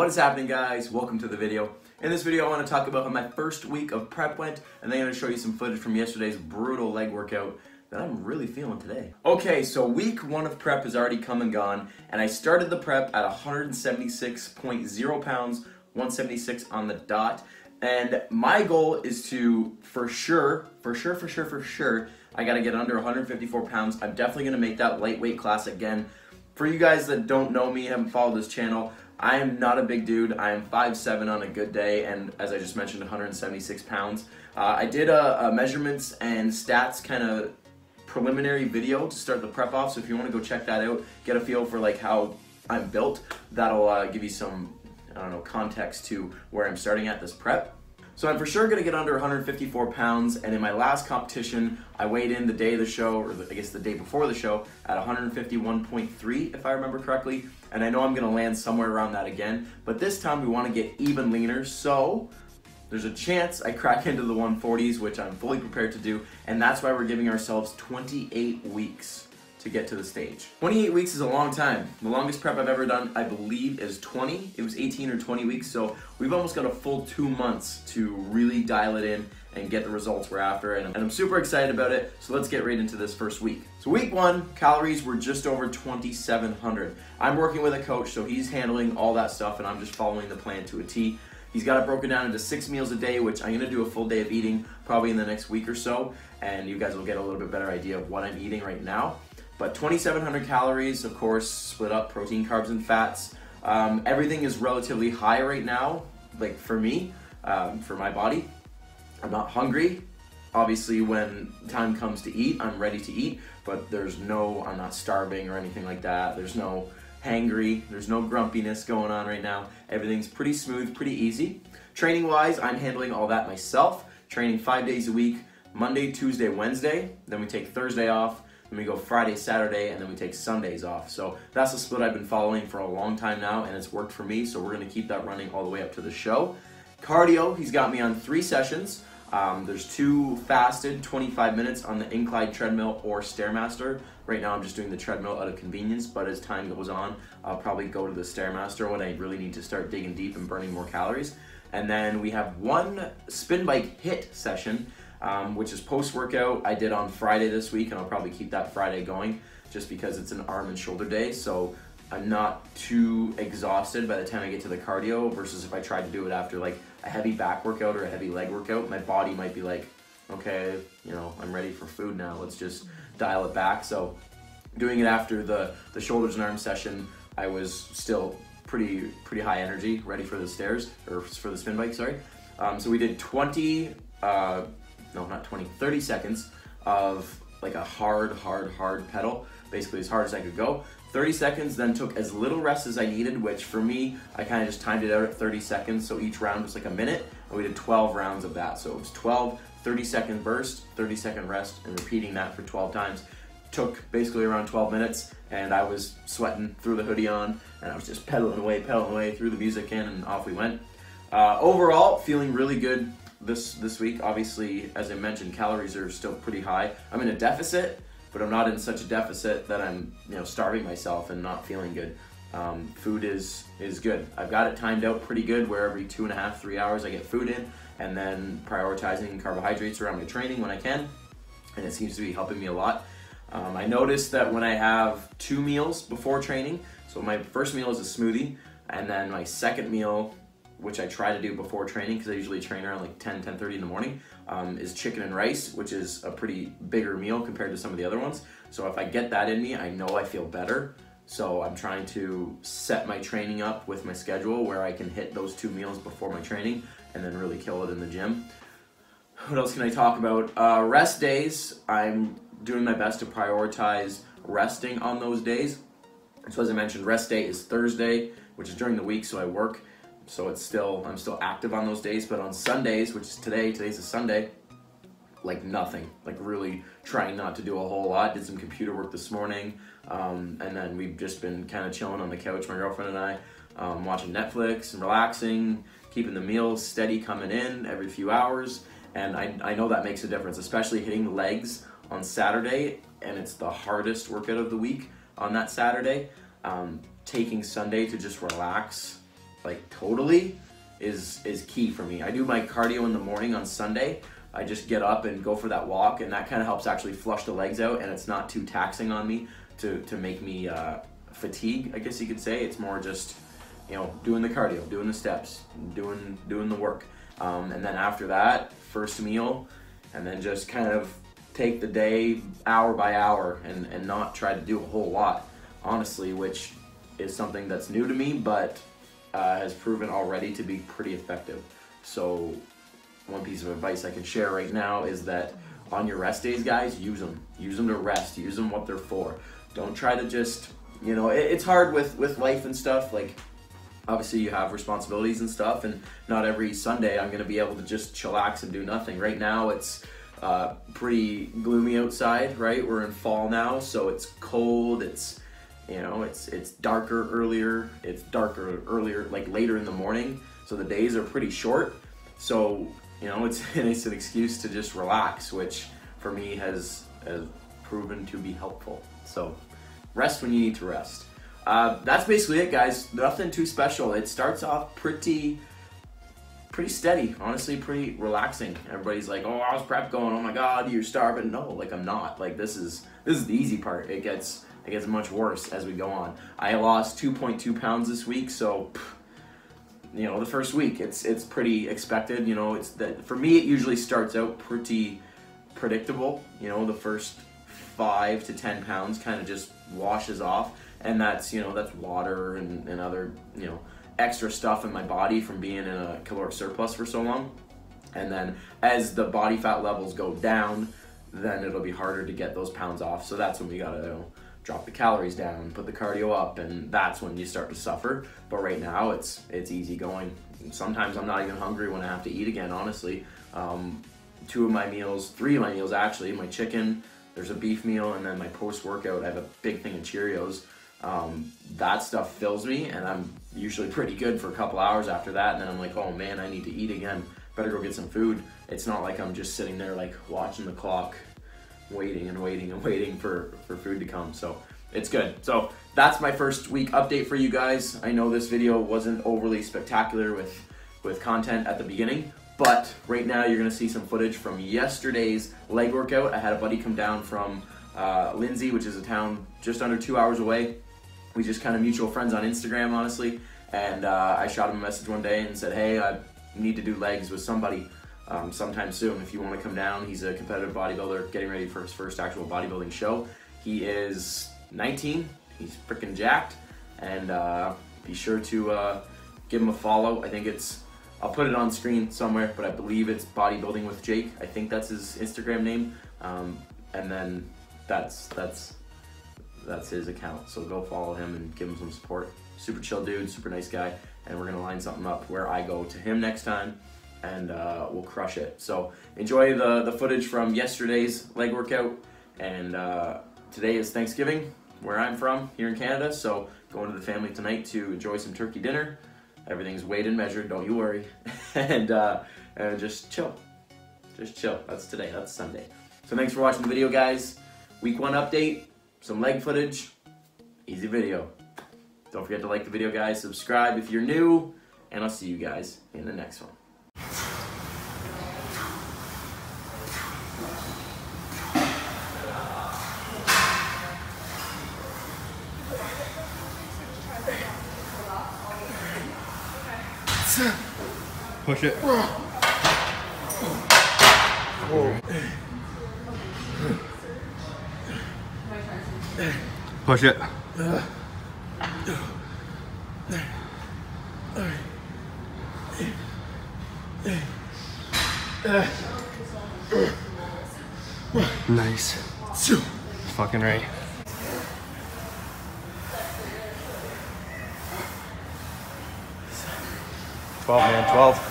What is happening, guys? Welcome to the video. In this video I want to talk about how my first week of prep went, and then I'm going to show you some footage from yesterday's brutal leg workout that I'm really feeling today. Okay, so week one of prep has already come and gone, and I started the prep at 176.0 pounds, 176 on the dot, and my goal is to, for sure, I gotta get under 154 pounds. I'm definitely gonna make that lightweight class again. For you guys that don't know me, haven't followed this channel, I am not a big dude. I am 5'7" on a good day, and as I just mentioned, 176 pounds. I did a measurements and stats kind of preliminary video to start the prep off, so if you wanna go check that out, get a feel for like how I'm built, that'll give you some, I don't know, context to where I'm starting at this prep. So I'm for sure gonna get under 154 pounds, and in my last competition, I weighed in the day of the show, or I guess the day before the show, at 151.3 if I remember correctly, and I know I'm gonna land somewhere around that again, but this time we wanna get even leaner, so there's a chance I crack into the 140s, which I'm fully prepared to do, and that's why we're giving ourselves 28 weeks to get to the stage. 28 weeks is a long time. The longest prep I've ever done, I believe, is 20. It was 18 or 20 weeks, so we've almost got a full 2 months to really dial it in and get the results we're after, and I'm super excited about it, so let's get right into this first week. So week one, calories were just over 2,700. I'm working with a coach, so he's handling all that stuff, and I'm just following the plan to a T. He's got it broken down into 6 meals a day, which I'm gonna do a full day of eating probably in the next week or so, and you guys will get a little bit better idea of what I'm eating right now. But 2,700 calories, of course, split up protein, carbs, and fats. Everything is relatively high right now, like for me, for my body. I'm not hungry. Obviously, when time comes to eat, I'm ready to eat, but there's no, I'm not starving or anything like that. There's no hangry, there's no grumpiness going on right now. Everything's pretty smooth, pretty easy. Training-wise, I'm handling all that myself. Training 5 days a week, Monday, Tuesday, Wednesday. Then we take Thursday off. Then we go Friday, Saturday, and then we take Sundays off. So that's the split I've been following for a long time now, and it's worked for me, so we're gonna keep that running all the way up to the show. Cardio, he's got me on 3 sessions. There's 2 fasted, 25 minutes on the incline treadmill or Stairmaster. Right now I'm just doing the treadmill out of convenience, but as time goes on, I'll probably go to the Stairmaster when I really need to start digging deep and burning more calories. And then we have 1 spin bike HIIT session, which is post-workout. I did on Friday this week, and I'll probably keep that Friday going just because it's an arm and shoulder day, so I'm not too exhausted by the time I get to the cardio versus if I try to do it after like a heavy back workout or a heavy leg workout. My body might be like, okay, you know, I'm ready for food now, let's just dial it back. So doing it after the shoulders and arms session, I was still pretty high energy, ready for the stairs, or for the spin bike, sorry. So we did 30 seconds of like a hard pedal, basically as hard as I could go. 30 seconds, then took as little rest as I needed, which for me, I kind of just timed it out at 30 seconds, so each round was like a minute, and we did 12 rounds of that. So it was 12 30-second bursts, 30-second rest, and repeating that for 12 times. Took basically around 12 minutes, and I was sweating, threw the hoodie on, and I was just pedaling away, threw the music in, and off we went. Overall, feeling really good this week. Obviously, as I mentioned, calories are still pretty high. I'm in a deficit, but I'm not in such a deficit that I'm, you know, starving myself and not feeling good. Food is good. I've got it timed out pretty good where every 2.5 to 3 hours I get food in, and then prioritizing carbohydrates around my training when I can, and it seems to be helping me a lot. I noticed that when I have 2 meals before training, so my first meal is a smoothie, and then my second meal, which I try to do before training because I usually train around like 10:30 in the morning, is chicken and rice, which is a pretty bigger meal compared to some of the other ones. So if I get that in me, I know I feel better. So I'm trying to set my training up with my schedule where I can hit those 2 meals before my training and then really kill it in the gym. What else can I talk about? Rest days, I'm doing my best to prioritize resting on those days. So as I mentioned, rest day is Thursday, which is during the week, so I work. So it's still, I'm still active on those days, but on Sundays, which is today's a Sunday, like nothing, like really trying not to do a whole lot. Did some computer work this morning, and then we've just been kind of chilling on the couch, my girlfriend and I, watching Netflix and relaxing, keeping the meals steady coming in every few hours, and I know that makes a difference, especially hitting legs on Saturday, and it's the hardest workout of the week on that Saturday. Taking Sunday to just relax, like totally is key for me. I do my cardio in the morning on Sunday. I just get up and go for that walk, and that kind of helps actually flush the legs out, and it's not too taxing on me to make me fatigue, I guess you could say. It's more just, you know, doing the cardio, doing the steps, doing the work. And then after that, first meal, and then just kind of take the day hour by hour and not try to do a whole lot, honestly, which is something that's new to me, but has proven already to be pretty effective. So one piece of advice I can share right now is that on your rest days, guys, use them. Use them to rest. Use them what they're for. Don't try to just, you know, it's hard with life and stuff. Like, obviously you have responsibilities and stuff, and not every Sunday I'm gonna be able to just chillax and do nothing. Right now it's pretty gloomy outside, right? We're in fall now, so it's cold, it's, you know, it's darker earlier, like later in the morning, so the days are pretty short. So, you know, it's an excuse to just relax, which for me has proven to be helpful. So rest when you need to rest. That's basically it, guys. Nothing too special. It starts off pretty steady, honestly, pretty relaxing. Everybody's like, oh, how's prep going? Oh my God, you're starving. No, like, I'm not. Like, this is the easy part. It gets much worse as we go on. I lost 2.2 pounds this week, so, you know, the first week, it's pretty expected. You know, it's that for me, it usually starts out pretty predictable. You know, the first 5 to 10 pounds kind of just washes off, and that's, you know, that's water and other, you know, extra stuff in my body from being in a caloric surplus for so long. And then as the body fat levels go down, then it'll be harder to get those pounds off. So that's when we gotta, you know, drop the calories down, put the cardio up, and that's when you start to suffer. But right now it's easy going. Sometimes I'm not even hungry when I have to eat again, honestly. Three of my meals actually, my chicken, there's a beef meal, and then my post-workout, I have a big thing of Cheerios. That stuff fills me, and I'm usually pretty good for a couple hours after that, and then I'm like, oh man, I need to eat again. Better go get some food. It's not like I'm just sitting there like watching the clock, waiting and waiting and waiting for food to come. So it's good. So that's my first week update for you guys. I know this video wasn't overly spectacular with content at the beginning, but right now you're gonna see some footage from yesterday's leg workout. I had a buddy come down from Lindsay, which is a town just under 2 hours away. We just kind of mutual friends on Instagram, honestly, and I shot him a message one day and said, hey, I need to do legs with somebody sometime soon if you want to come down. He's a competitive bodybuilder getting ready for his first actual bodybuilding show. He is 19, he's freaking jacked, and be sure to give him a follow. I think it's, I'll put it on screen somewhere, but I believe it's Bodybuilding with Jake. I think that's his Instagram name, and then that's his account, so go follow him and give him some support. Super chill dude, super nice guy, and we're gonna line something up where I go to him next time, and we'll crush it. So enjoy the footage from yesterday's leg workout, and today is Thanksgiving, where I'm from, here in Canada, so going to the family tonight to enjoy some turkey dinner. Everything's weighed and measured, don't you worry, and just chill. Just chill, that's today, that's Sunday. So thanks for watching the video, guys. Week one update, some leg footage, easy video. Don't forget to like the video, guys, subscribe if you're new, and I'll see you guys in the next one. Push it. Whoa. Push it. Nice. Fucking right. Man, 12.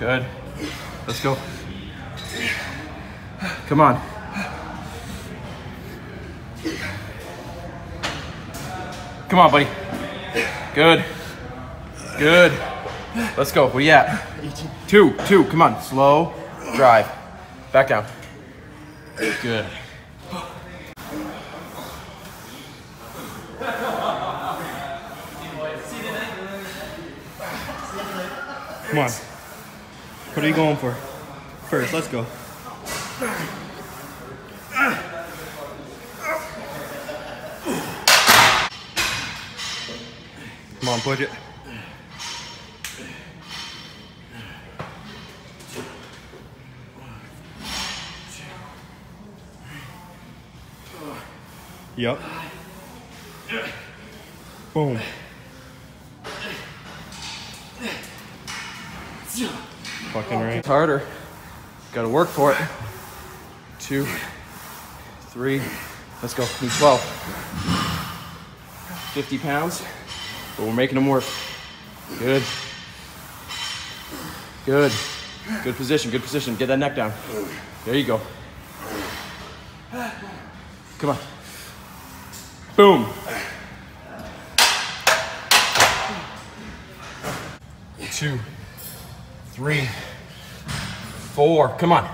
Good. Let's go. Come on. Come on, buddy. Good. Good. Let's go. Where you at? 2. 2. Come on. Slow. Drive. Back down. Good. Come on. What are you going for? First, let's go. Come on, push it. Yep. Boom. Fucking right. It's harder. Gotta work for it. 2, 3. Let's go. Need 12. 50 pounds. But we're making them work. Good. Good. Good position. Good position. Get that neck down. There you go. Come on. Boom. Two. 3, 4, come on.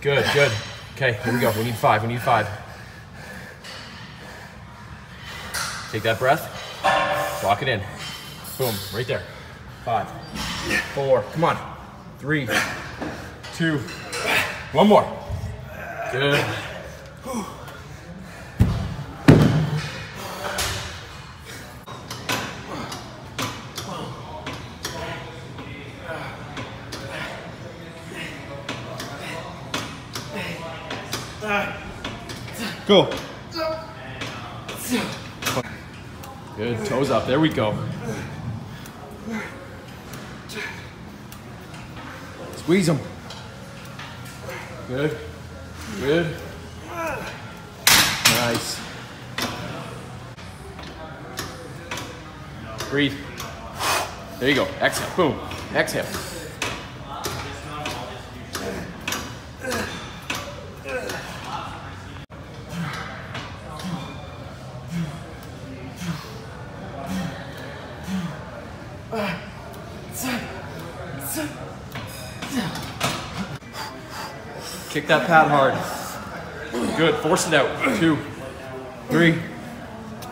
Good, good. Okay, here we go, we need 5, we need 5. Take that breath, lock it in. Boom, right there. 5, 4, come on. 3, 2, one more. Good. Go. Good, toes up, there we go. Squeeze them. Good, good. Nice. Breathe. There you go, exhale, boom, exhale. Kick that pad hard. Good, force it out. 2, 3,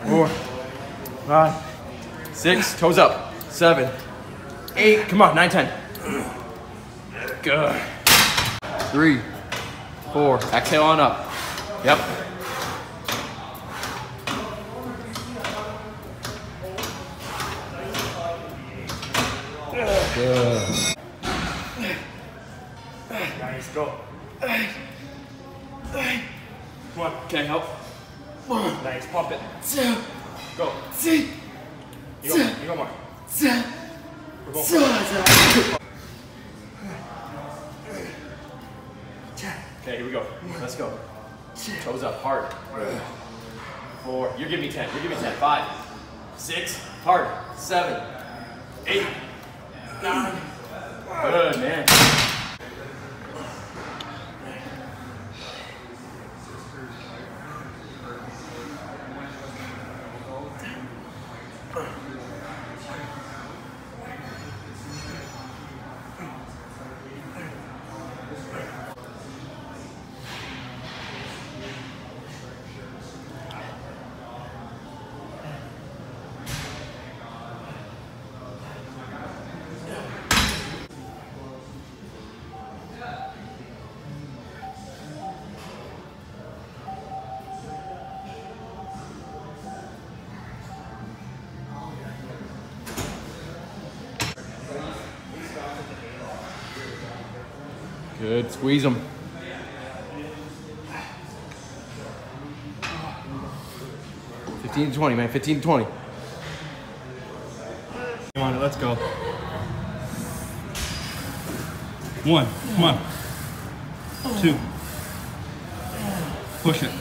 4, 5, 6, toes up. 7, 8, come on, 9, 10. Good. 3, 4, exhale on up. Yep. Good. Nice, go. Come on, can I help? Nice, pump it. Go. You go more. We're going for it. Okay, here we go. Let's go. Toes up, hard. 4, you're giving me 10, you're giving me 10. 5, 6, hard. 7, 8. Good, man. Good, squeeze them. Oh. 15 to 20, man, 15 to 20. Come on, let's go. One, come on. 2. Push it.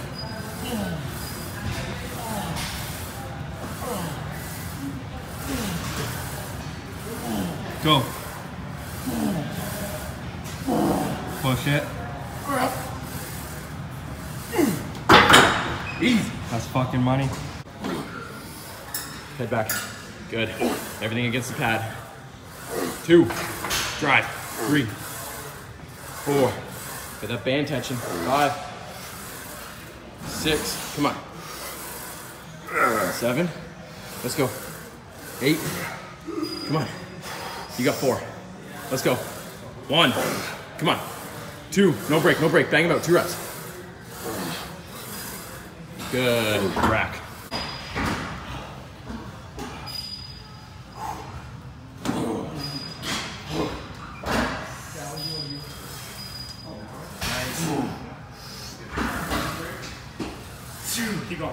3, easy. That's fucking money. Head back. Good. Everything against the pad. 2. Drive. 3, 4. Get that band tension. 5, 6. Come on. 7. Let's go. 8. Come on. You got four. Let's go. One. Come on. Two. No break, no break. Bang it out. 2 reps. Good. Rack. Keep going.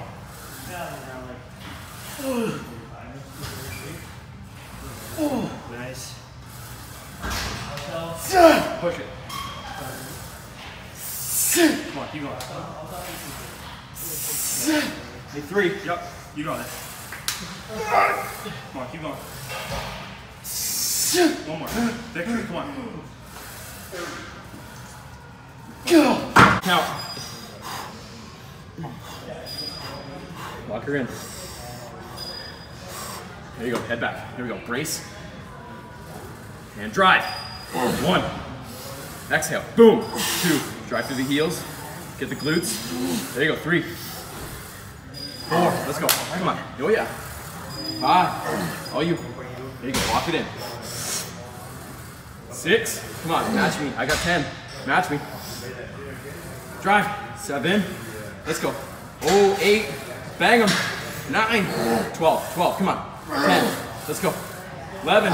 Nice. Push it. Come on, keep going. Need 3. Yep, you got it. Come on, keep going. One more. Victory, come on. Go. Now. Lock her in. There you go, head back. Here we go, brace. And drive. 1. Exhale, boom. 2, drive through the heels. Get the glutes. There you go, 3, 4, let's go. Come on, oh yeah. 5, all you. There you go, lock it in. 6, come on, match me. I got 10, match me. Drive, 7, let's go. Oh, 8. Bang them. 9. 12. 12. Come on. 10. Let's go. 11.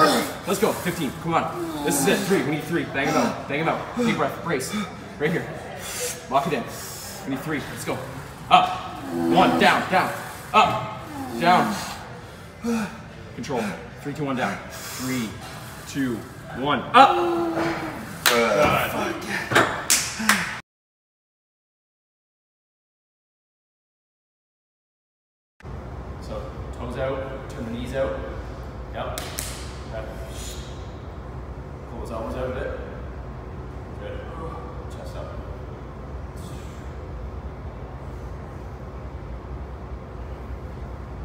Let's go. 15. Come on. This is it. 3. We need 3. Bang them out. Bang them out. Deep breath. Brace. Right here. Lock it in. We need 3. Let's go. Up. 1. Down. Down. Up. Down. Control. 3, 2, 1. Down. 3, 2, 1. Up. Good. Out, turn the knees out. Yep. Pull his elbows out a bit. Good. Chest up.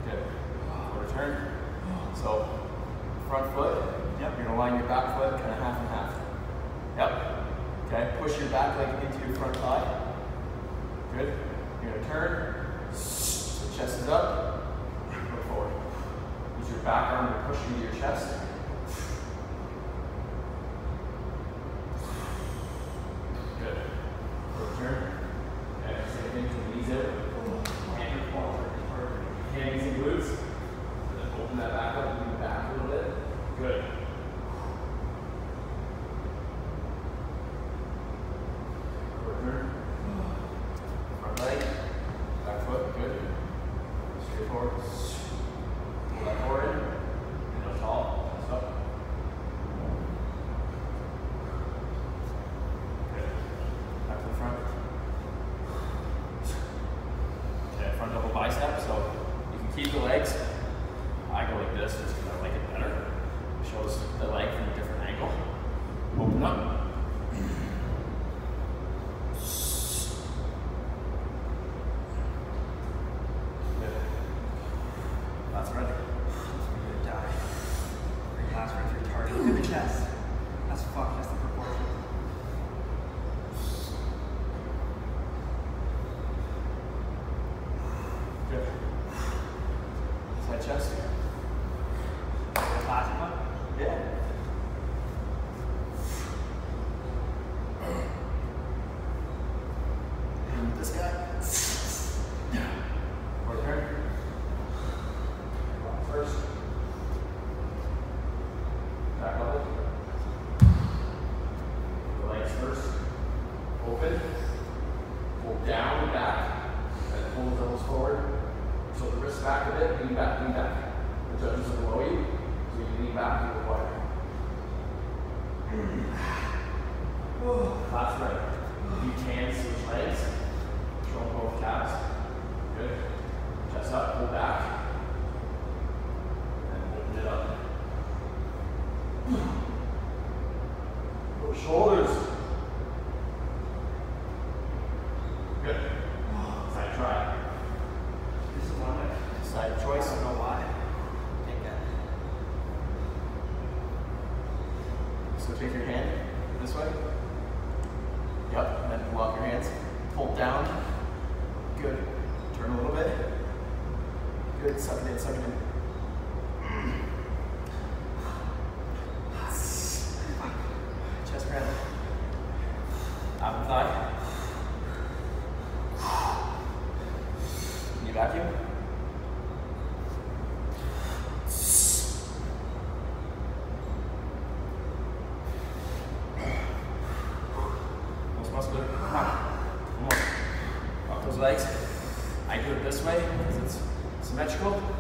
Good. Quarter turn. So, front foot. Yep. You're gonna line your back foot kind of half and half. Yep. Okay. Push your back leg into your front thigh. Good. You're gonna turn. So chest is up. Forward. Use your back arm to push into your chest. Good. Turn. And exhale into the knees out. Hand forward. Hand knees and glutes. And then open that back up and move back a little bit. Good. Turn. Front leg. Back foot. Good. Straight forward. Chest. Classic one? Yeah. And with this guy. Or her. First. Back up. Legs first. Open. Pull down, back. And pull the elbows forward. So the wrist back a bit, lean back, lean back. The judges are below you, so you lean back and you go wider. Last right. You can switch legs. Control both calves. Good. Chest up, pull back. And open it up. Pull shoulders. Good. Side try. Side choice, I don't know why. Take that. So take your hand this way. Yep, and then pull out your hands. Pull down. Good. Turn a little bit. Good. Suck it in, suck it in. legs. I do it this way because it's symmetrical.